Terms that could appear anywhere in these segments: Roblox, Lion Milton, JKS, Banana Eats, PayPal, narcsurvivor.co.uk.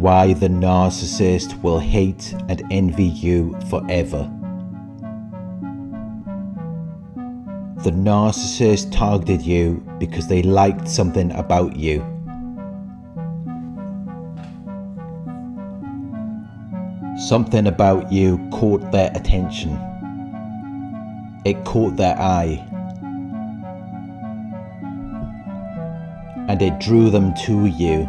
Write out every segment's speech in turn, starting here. why the narcissist will hate and envy you forever. The narcissist targeted you because they liked something about you. Something about you caught their attention. It caught their eye. And it drew them to you.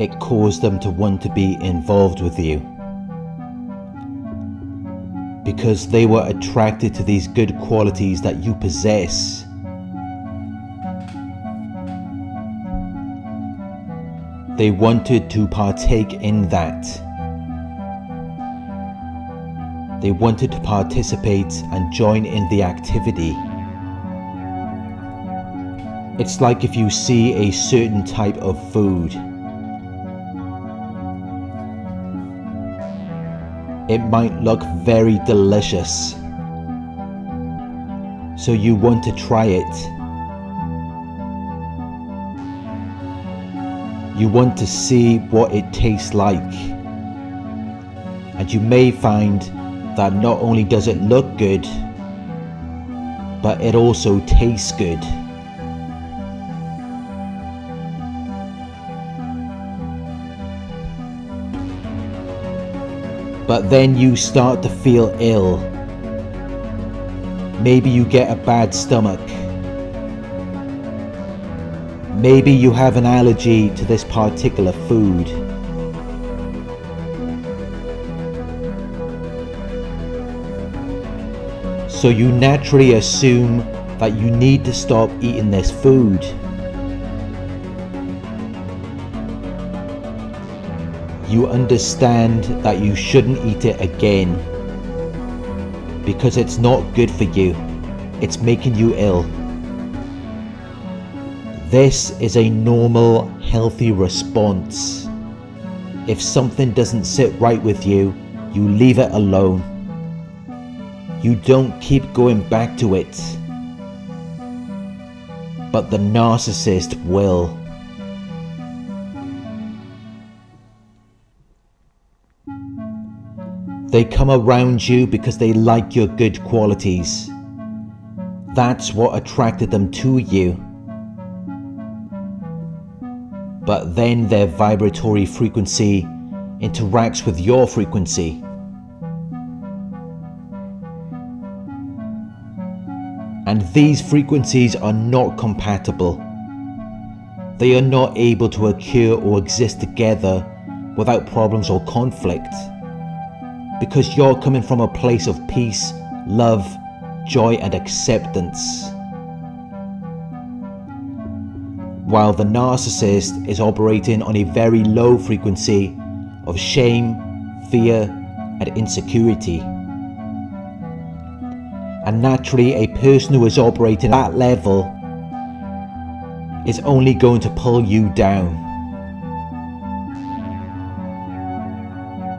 It caused them to want to be involved with you. Because they were attracted to these good qualities that you possess. They wanted to partake in that. They wanted to participate and join in the activity. It's like if you see a certain type of food. It might look very delicious, so you want to try it. You want to see what it tastes like. And you may find that not only does it look good, but it also tastes good. But then you start to feel ill. Maybe you get a bad stomach. Maybe you have an allergy to this particular food. So you naturally assume that you need to stop eating this food. You understand that you shouldn't eat it again because it's not good for you. It's making you ill. This is a normal, healthy response. If something doesn't sit right with you, you leave it alone. You don't keep going back to it. But the narcissist will. They come around you because they like your good qualities. That's what attracted them to you. But then their vibratory frequency interacts with your frequency. And these frequencies are not compatible. They are not able to occur or exist together without problems or conflict. Because you're coming from a place of peace, love, joy and acceptance. While the narcissist is operating on a very low frequency of shame, fear and insecurity. And naturally a person who is operating at that level is only going to pull you down.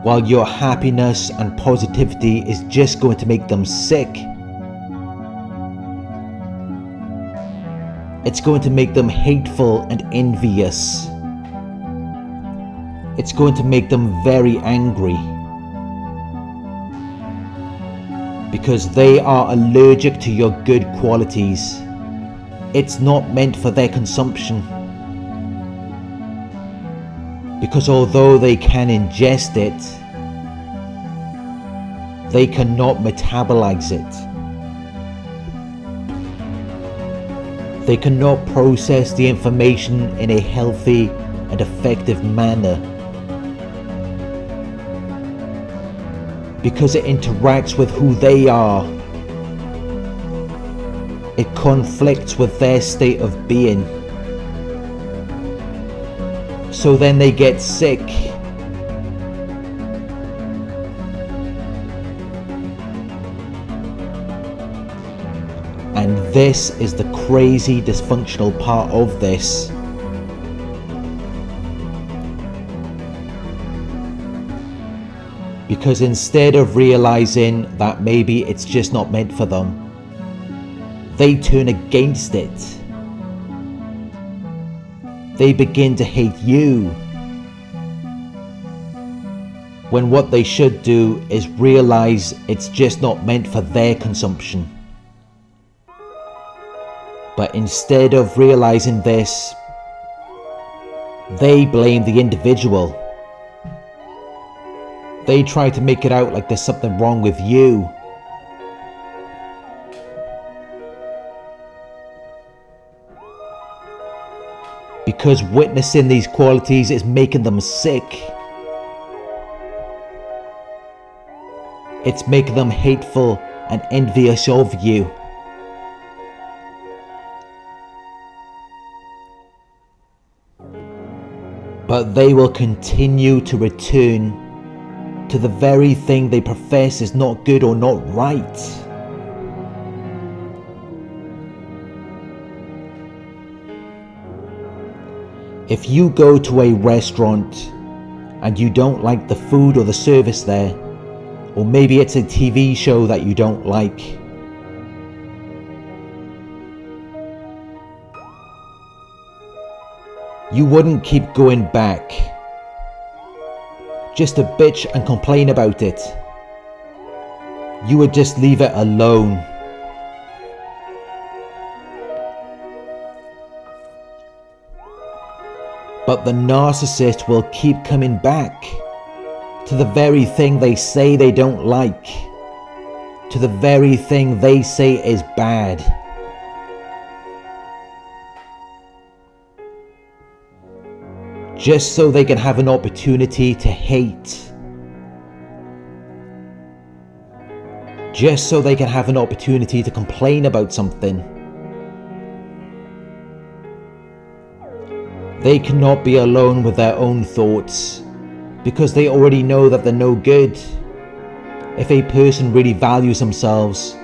While your happiness and positivity is just going to make them sick. It's going to make them hateful and envious. It's going to make them very angry. Because they are allergic to your good qualities. It's not meant for their consumption. Because although they can ingest it, they cannot metabolize it. They cannot process the information in a healthy and effective manner. Because it interacts with who they are. It conflicts with their state of being. So then they get sick. And this is the crazy dysfunctional part of this. Because instead of realizing that maybe it's just not meant for them, they turn against it. they begin to hate you, when what they should do is realize it's just not meant for their consumption. But instead of realizing this, they blame the individual. They try to make it out like there's something wrong with you. Because witnessing these qualities is making them sick. It's making them hateful and envious of you. But they will continue to return to the very thing they profess is not good or not right. If you go to a restaurant and you don't like the food or the service there, or maybe it's a TV show that you don't like, you wouldn't keep going back just to bitch and complain about it. You would just leave it alone. But the narcissist will keep coming back to the very thing they say they don't like, to the very thing they say is bad. Just so they can have an opportunity to hate. Just so they can have an opportunity to complain about something. They cannot be alone with their own thoughts, because they already know that they're no good. If a person really values themselves,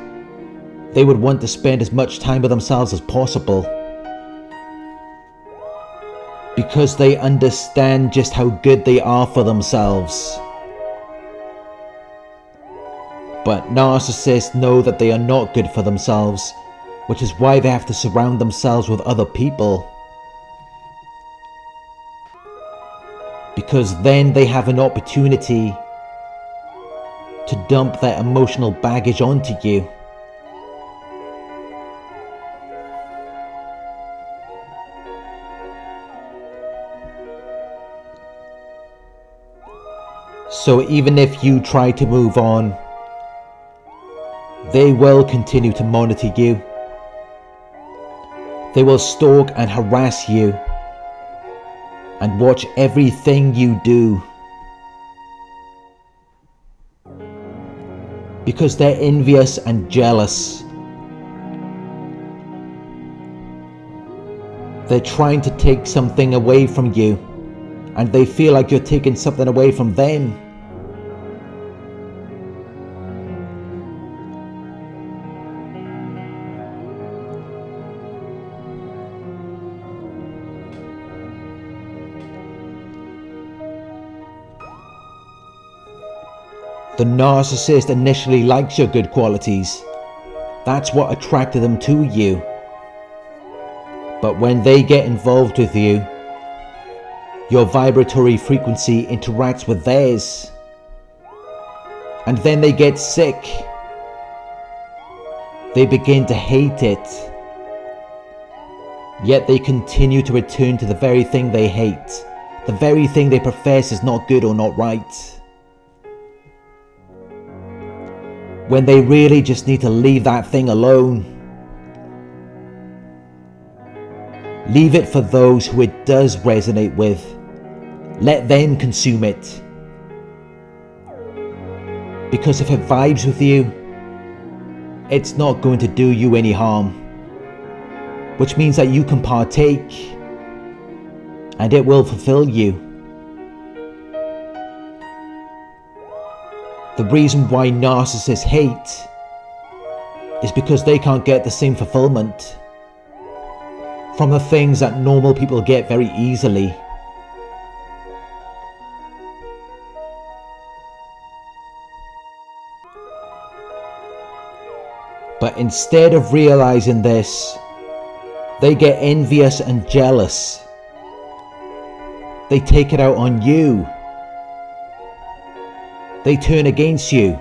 they would want to spend as much time with themselves as possible. Because they understand just how good they are for themselves. But narcissists know that they are not good for themselves, which is why they have to surround themselves with other people. Because then they have an opportunity to dump their emotional baggage onto you. So even if you try to move on, they will continue to monitor you. They will stalk and harass you and watch everything you do. Because they're envious and jealous. They're trying to take something away from you, and they feel like you're taking something away from them. The narcissist initially likes your good qualities. That's what attracted them to you. But when they get involved with you, your vibratory frequency interacts with theirs. And then they get sick. They begin to hate it. Yet they continue to return to the very thing they hate, the very thing they profess is not good or not right. When they really just need to leave that thing alone. Leave it for those who it does resonate with. Let them consume it. Because if it vibes with you, it's not going to do you any harm. Which means that you can partake, and it will fulfill you. The reason why narcissists hate is because they can't get the same fulfillment from the things that normal people get very easily. But instead of realizing this, they get envious and jealous They take it out on you. They turn against you.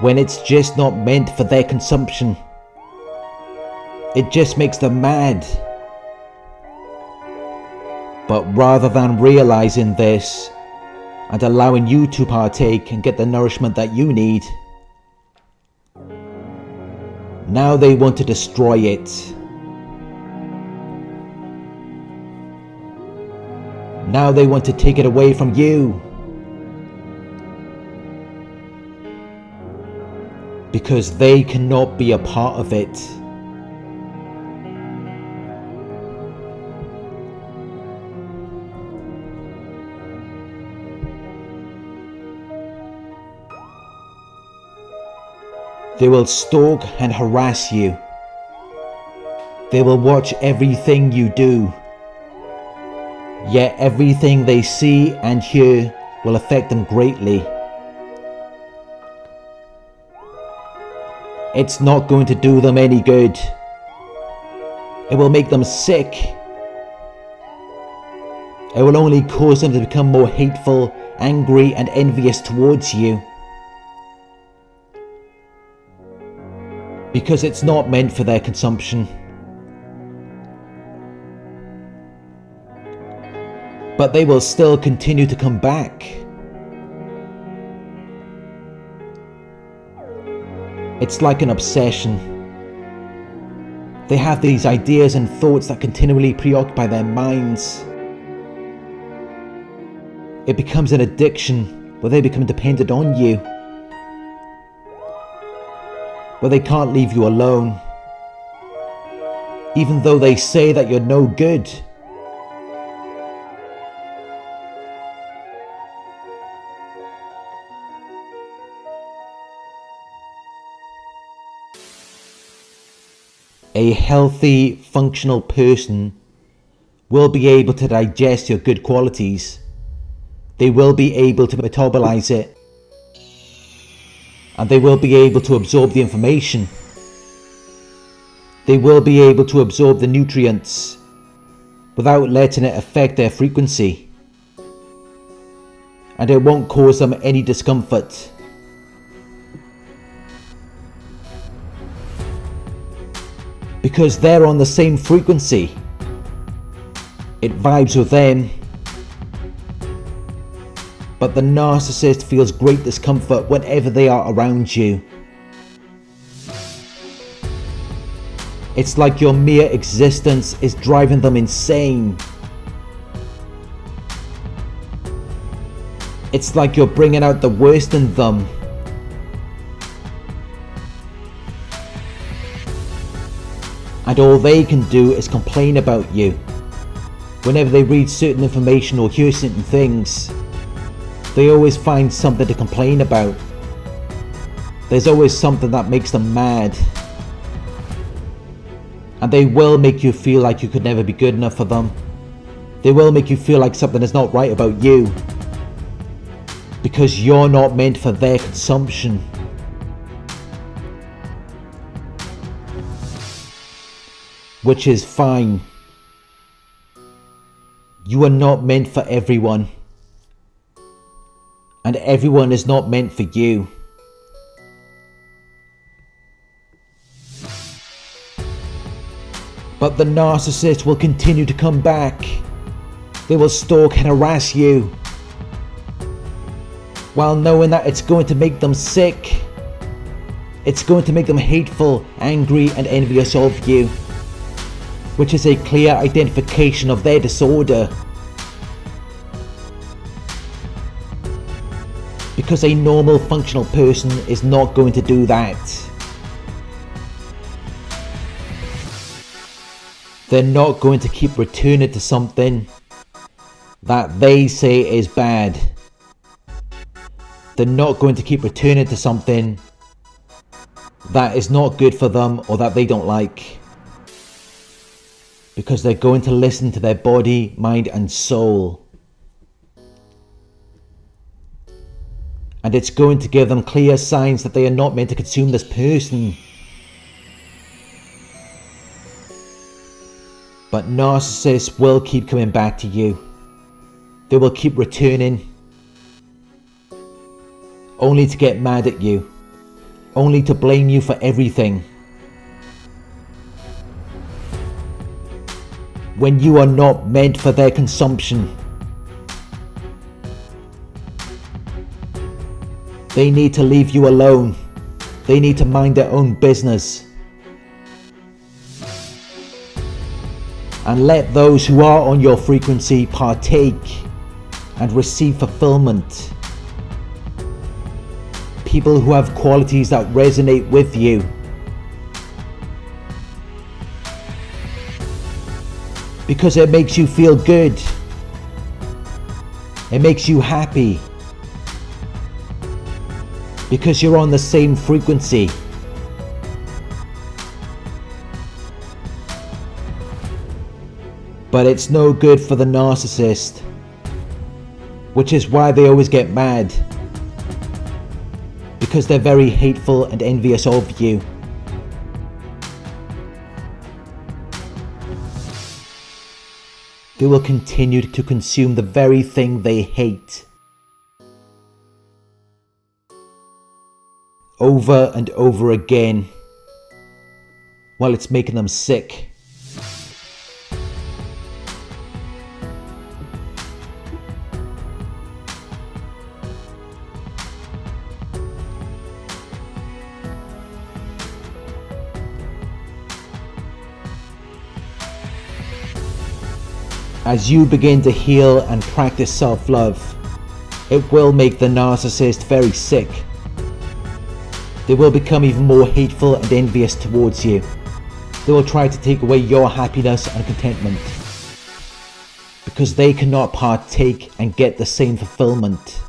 When it's just not meant for their consumption. It just makes them mad. But rather than realizing this and allowing you to partake and get the nourishment that you need, now they want to destroy it. Now they want to take it away from you. Because they cannot be a part of it. They will stalk and harass you. They will watch everything you do. Yet everything they see and hear will affect them greatly. It's not going to do them any good. It will make them sick. It will only cause them to become more hateful, angry, and envious towards you. Because it's not meant for their consumption. But they will still continue to come back. It's like an obsession. They have these ideas and thoughts that continually preoccupy their minds. It becomes an addiction where they become dependent on you. Where they can't leave you alone. Even though they say that you're no good. A healthy, functional person will be able to digest your good qualities. They will be able to metabolize it. And they will be able to absorb the information. They will be able to absorb the nutrients without letting it affect their frequency. And it won't cause them any discomfort. Because they're on the same frequency. It vibes with them. But the narcissist feels great discomfort whenever they are around you. It's like your mere existence is driving them insane. It's like you're bringing out the worst in them. And all they can do is complain about you. Whenever they read certain information or hear certain things, they always find something to complain about. There's always something that makes them mad. And they will make you feel like you could never be good enough for them. They will make you feel like something is not right about you. Because you're not meant for their consumption. Which is fine. You are not meant for everyone. And everyone is not meant for you. But the narcissist will continue to come back. They will stalk and harass you. While knowing that it's going to make them sick. It's going to make them hateful, angry, and envious of you. Which is a clear identification of their disorder. Because a normal functional person is not going to do that. They're not going to keep returning to something that they say is bad. They're not going to keep returning to something that is not good for them or that they don't like. Because they're going to listen to their body, mind and soul. And it's going to give them clear signs that they are not meant to consume this person. But narcissists will keep coming back to you. They will keep returning, only to get mad at you, only to blame you for everything. When you are not meant for their consumption. They need to leave you alone. They need to mind their own business. And let those who are on your frequency partake and receive fulfillment. People who have qualities that resonate with you. Because it makes you feel good. It makes you happy. Because you're on the same frequency. But it's no good for the narcissist. Which is why they always get mad. Because they're very hateful and envious of you. They will continue to consume the very thing they hate. Over and over again. While it's making them sick. As you begin to heal and practice self-love, it will make the narcissist very sick. They will become even more hateful and envious towards you. They will try to take away your happiness and contentment. Because they cannot partake and get the same fulfillment.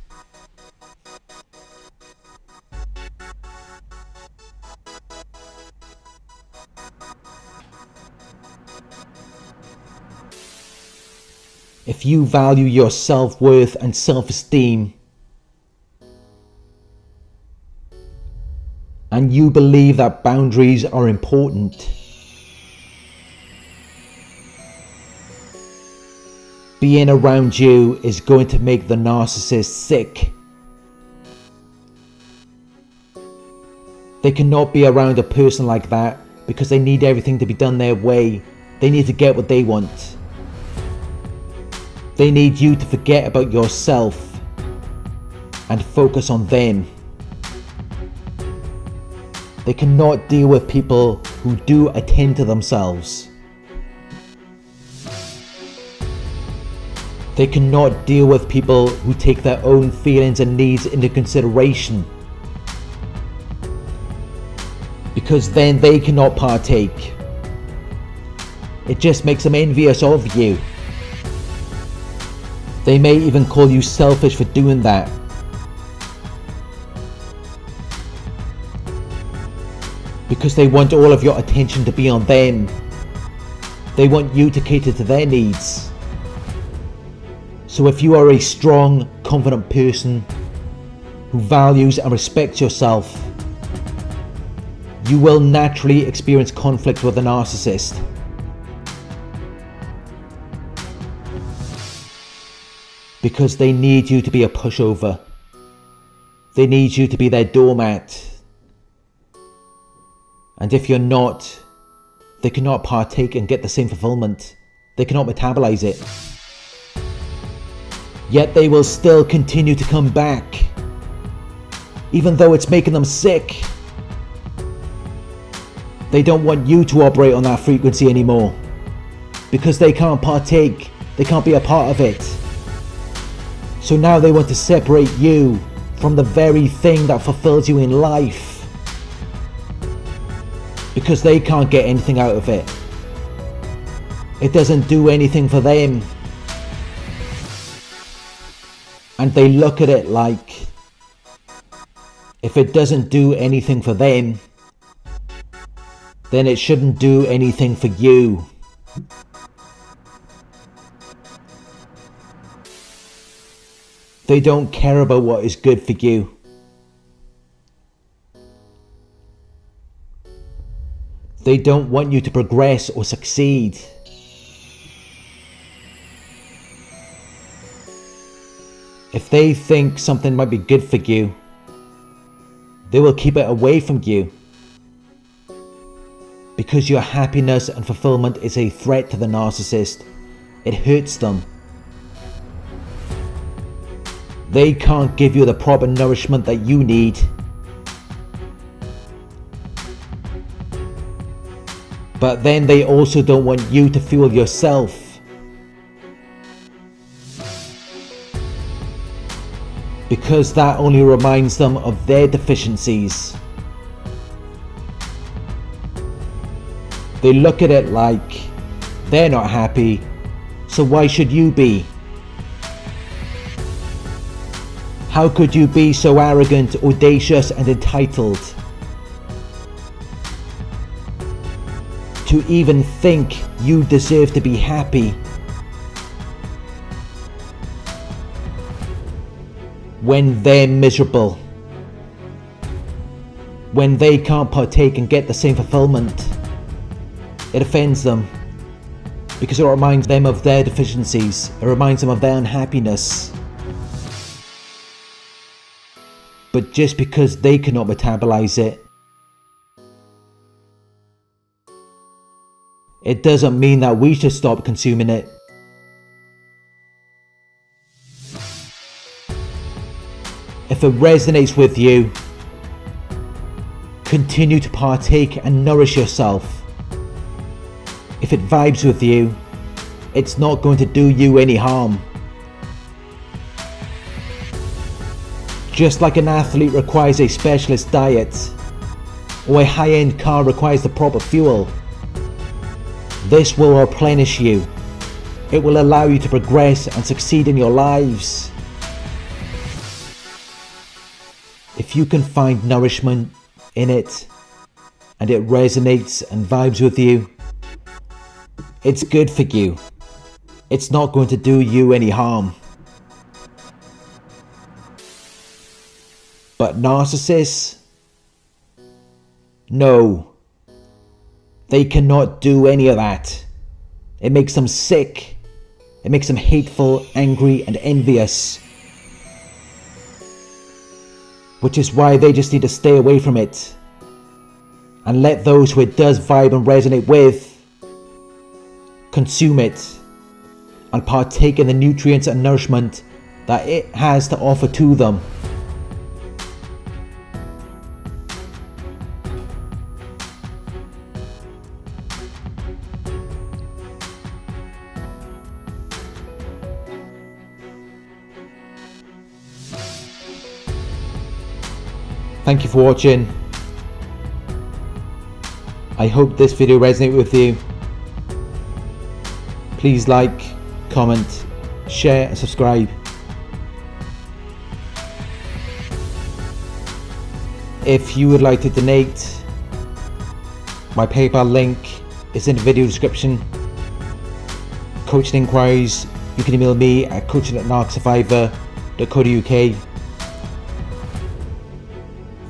If you value your self-worth and self-esteem, and you believe that boundaries are important, being around you is going to make the narcissist sick. They cannot be around a person like that because they need everything to be done their way. They need to get what they want. They need you to forget about yourself and focus on them. They cannot deal with people who do attend to themselves. They cannot deal with people who take their own feelings and needs into consideration. Because then they cannot partake. It just makes them envious of you. They may even call you selfish for doing that. Because they want all of your attention to be on them. They want you to cater to their needs. So if you are a strong, confident person who values and respects yourself, you will naturally experience conflict with a narcissist. Because they need you to be a pushover. They need you to be their doormat. And if you're not, they cannot partake and get the same fulfillment. They cannot metabolize it. Yet they will still continue to come back. Even though it's making them sick. They don't want you to operate on that frequency anymore. Because they can't partake. They can't be a part of it. So now they want to separate you from the very thing that fulfills you in life. Because they can't get anything out of it. It doesn't do anything for them. And they look at it like, if it doesn't do anything for them, then it shouldn't do anything for you. They don't care about what is good for you. They don't want you to progress or succeed. If they think something might be good for you, they will keep it away from you, because your happiness and fulfillment is a threat to the narcissist. It hurts them. They can't give you the proper nourishment that you need. But then they also don't want you to fuel yourself, because that only reminds them of their deficiencies. They look at it like, they're not happy, so why should you be? How could you be so arrogant, audacious and entitled to even think you deserve to be happy? When they're miserable, when they can't partake and get the same fulfillment, it offends them, because it reminds them of their deficiencies, it reminds them of their unhappiness. But just because they cannot metabolize it, it doesn't mean that we should stop consuming it. If it resonates with you, continue to partake and nourish yourself. If it vibes with you, it's not going to do you any harm. Just like an athlete requires a specialist diet, or a high-end car requires the proper fuel, this will replenish you. It will allow you to progress and succeed in your lives. If you can find nourishment in it, and it resonates and vibes with you, it's good for you. It's not going to do you any harm. But narcissists? No. They cannot do any of that. It makes them sick. It makes them hateful, angry, and envious. Which is why they just need to stay away from it, and let those who it does vibe and resonate with consume it and partake in the nutrients and nourishment that it has to offer to them. Thank you for watching. I hope this video resonated with you. Please like, comment, share and subscribe. If you would like to donate, my PayPal link is in the video description. Coaching inquiries, you can email me at coaching@narcsurvivor.co.uk.